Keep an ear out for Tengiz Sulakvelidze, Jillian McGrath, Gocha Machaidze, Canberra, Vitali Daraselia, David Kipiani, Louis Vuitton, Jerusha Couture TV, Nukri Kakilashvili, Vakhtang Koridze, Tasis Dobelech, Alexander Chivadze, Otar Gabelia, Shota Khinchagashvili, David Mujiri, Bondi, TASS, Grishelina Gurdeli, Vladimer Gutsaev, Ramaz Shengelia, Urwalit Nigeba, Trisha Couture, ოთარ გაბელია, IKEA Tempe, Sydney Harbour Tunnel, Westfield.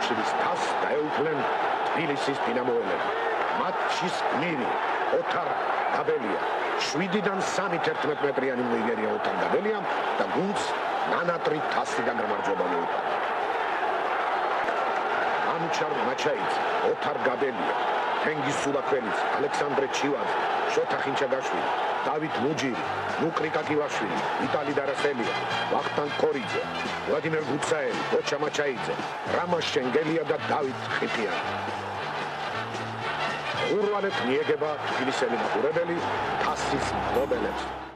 Bolshevis TASS დაეუფლნენ თბილისის დინამოელები. Მატჩის გმირი ოთარ გაბელია 7-დან 3-11 მეტრიანი მწინდარი ოთარ გაბელიამ და გუნდს ნანატრი TASS-დან გამარჯვება მოიპოვა. Gocha Machaidze, Otar Gabelia, Tengiz Sulakvelidze, Alexander Chivadze, Shota Khinchagashvili, David Mujiri, Nukri Kakilashvili, Vitali Daraselia, Vakhtang Koridze, Vladimer Gutsaev, Gocha Machaidze, Ramaz Shengelia and David Kipiani. Urwalit Nigeba, Grishelina Gurdeli, Tasis Dobelech.